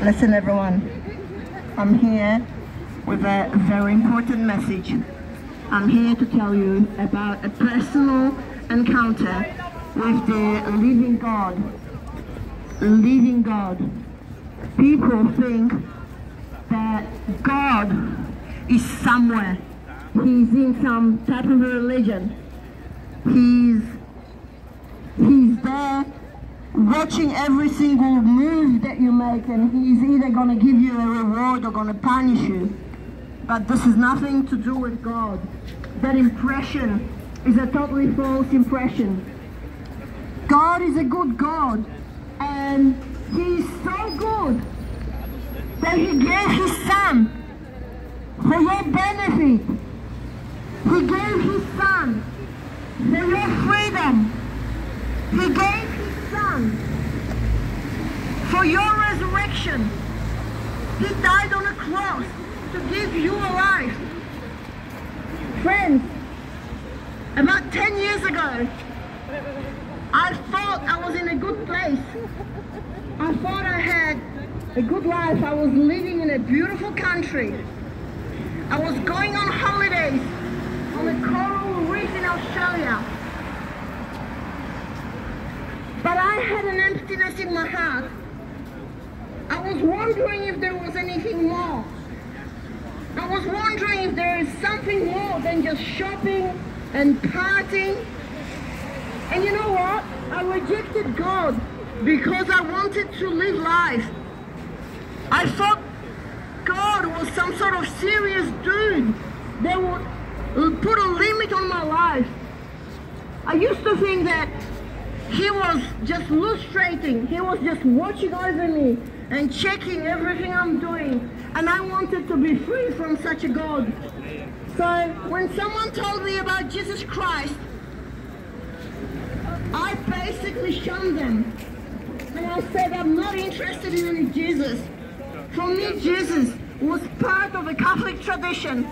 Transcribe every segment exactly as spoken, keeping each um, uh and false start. Listen everyone, I'm here with a very important message. I'm here to tell you about a personal encounter with the living God. Living God. People think that God is somewhere. He's in some type of religion. He's, he's there watching every single move that you make, and he's either going to give you a reward or going to punish you. But this has nothing to do with God. That impression is a totally false impression. God is a good God, and He is so good that He gave His Son for your benefit. He gave His Son for your freedom. He gave His Son for your resurrection. He died on a cross to give you a life. Friends, about ten years ago, I thought I was in a good place. I thought I had a good life. I was living in a beautiful country. I was going on holidays on a coral reef in Australia. But I had an emptiness in my heart. I was wondering if there was anything more. I was wondering if there is something more than just shopping and partying. And you know what? I rejected God because I wanted to live life. I thought God was some sort of serious dude that would put a limit on my life. I used to think that He was just lustrating. He was just watching over me and checking everything I'm doing. And I wanted to be free from such a God. So when someone told me about Jesus Christ, I basically shunned them. And I said, I'm not interested in any Jesus. For me, Jesus was part of a Catholic tradition,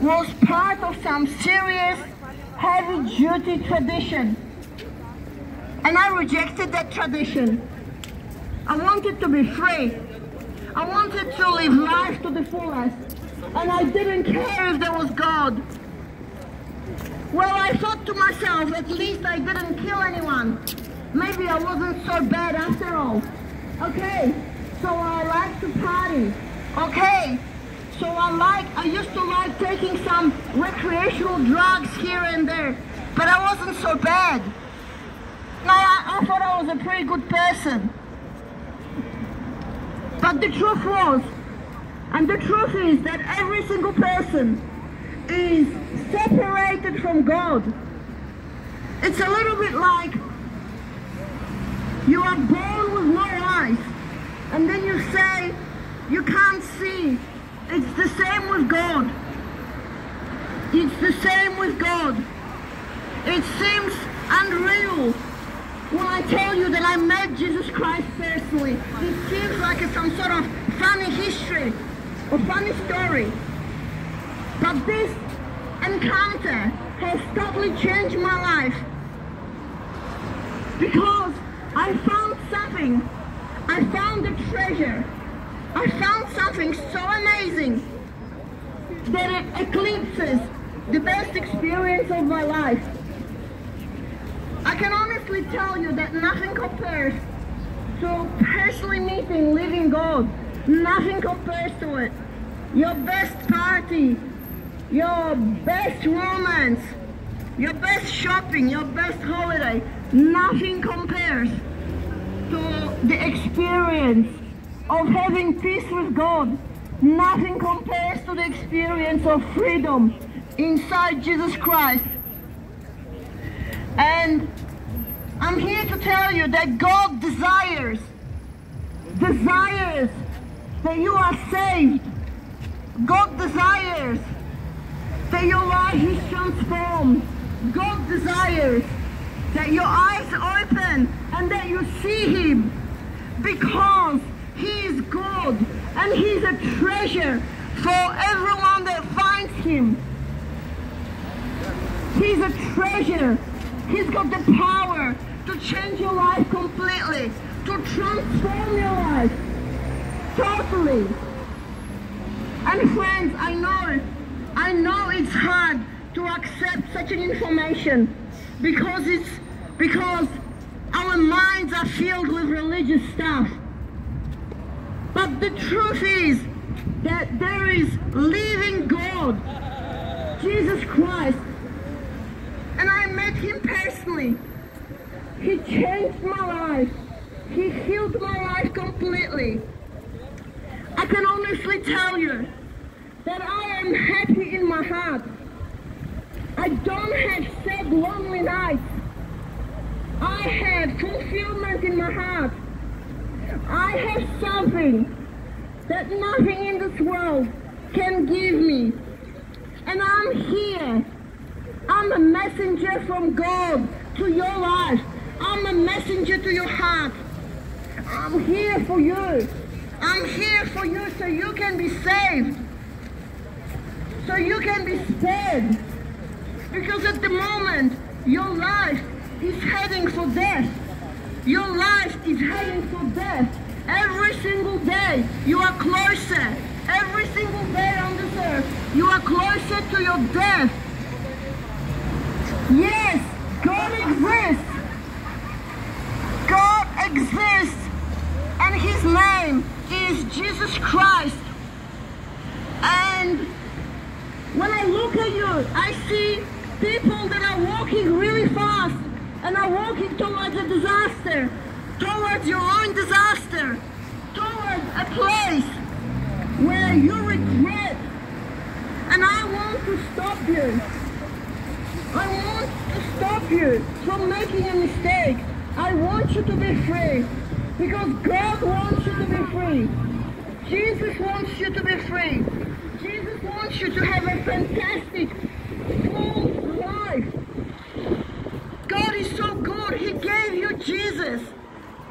was part of some serious, heavy-duty tradition. And I rejected that tradition. I wanted to be free. I wanted to live life to the fullest, and I didn't care if there was God. Well, I thought to myself, at least I didn't kill anyone. Maybe I wasn't so bad after all. Okay, so I like to party. Okay, so I like, I used to like taking some recreational drugs here and there, but I wasn't so bad. No, I, I thought I was a pretty good person. But the truth was, and the truth is that every single person is separated from God. It's a little bit like you are born with no eyes, and then you say you can't see. It's the same with God. It's the same with God. It seems unreal. When I tell you that I met Jesus Christ personally, it seems like it's some sort of funny history or funny story. But this encounter has totally changed my life, because I found something. I found a treasure. I found something so amazing that it eclipses the best experience of my life. I can honestly tell you that nothing compares to personally meeting living God. Nothing compares to it. Your best party, your best romance, your best shopping, your best holiday, nothing compares to the experience of having peace with God. Nothing compares to the experience of freedom inside Jesus Christ. And I'm here to tell you that God desires, desires that you are saved. God desires that your life is transformed. God desires that your eyes open and that you see Him, because He is good and He is a treasure for everyone that finds Him. He's a treasure. He's got the power to change your life completely, to transform your life. carefully. And friends, I know, I know it's hard to accept such an information because it's, because our minds are filled with religious stuff. But the truth is that there is living God, Jesus Christ, and I met him personally. He changed my life. He healed my life completely. I can honestly tell you that I am happy in my heart. I don't have sad, lonely nights. I have fulfillment in my heart. I have something that nothing in this world can give me. And I'm here. I'm a messenger from God to your life. I'm a messenger to your heart. I'm here for you. I'm here for you so you can be saved. So you can be spared. Because at the moment, your life is heading for death. Your life is heading for death. Every single day, you are closer. Every single day on this earth, you are closer to your death. Yes, God exists. God exists, and his name is Jesus Christ. And when I look at you, I see people that are walking really fast and are walking towards a disaster, towards your own disaster, towards a place where you regret. And I want to stop you. I want to stop you from making a mistake. I want you to be free, because God wants you to be free. Jesus wants you to be free. Jesus wants you to have a fantastic, full life. God is so good, he gave you Jesus.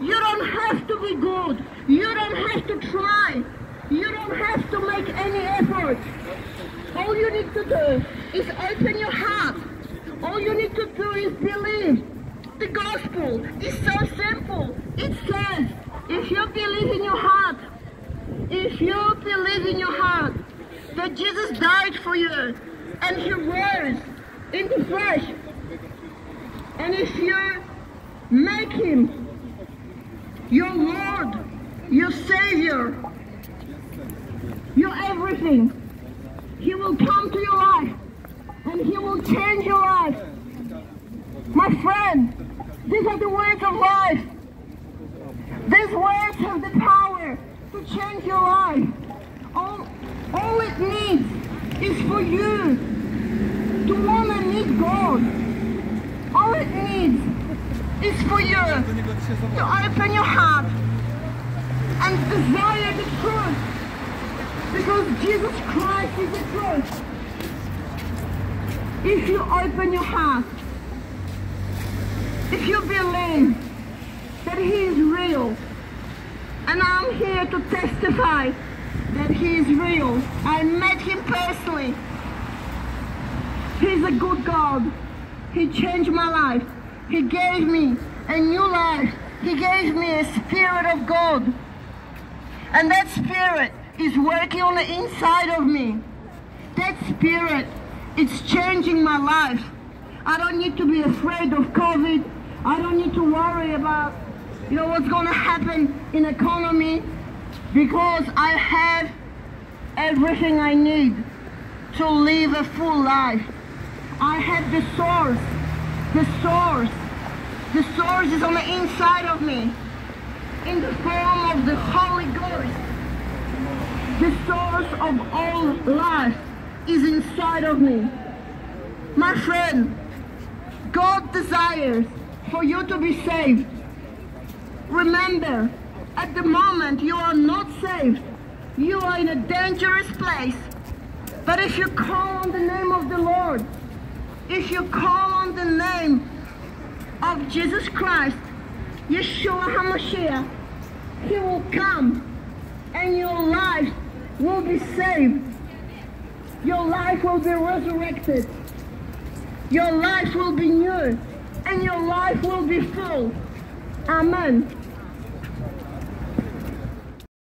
You don't have to be good. You don't have to try. You don't have to make any effort. All you need to do is open your heart. All you need to do is believe. The gospel is so simple. It says, if you believe in your heart, if you believe in your heart that Jesus died for you and he rose in the flesh, and if you make him your Lord, your Savior, your everything, he will come to your life. And he will change your life. My friend, these are the words of life. These words have the power to change your life. All, all it needs is for you to want to meet God. All it needs is for you to open your heart and desire the truth. Because Jesus Christ is the truth. If you open your heart, if you believe that he is real, and I'm here to testify that he is real. I met him personally. He's a good God. He changed my life. He gave me a new life. He gave me a spirit of God. And that spirit is working on the inside of me. That spirit, it's changing my life. I don't need to be afraid of COVID. I don't need to worry about, you know, what's going to happen in economy, because I have everything I need to live a full life. I have the source, the source, the source is on the inside of me, in the form of the Holy Ghost. The source of all life is inside of me. My friend, God desires for you to be saved. Remember, at the moment you are not saved. You are in a dangerous place. But if you call on the name of the Lord, if you call on the name of Jesus Christ, Yeshua HaMashiach, he will come and your life will be saved. Your life will be resurrected. Your life will be new. And your life will be full. Amen.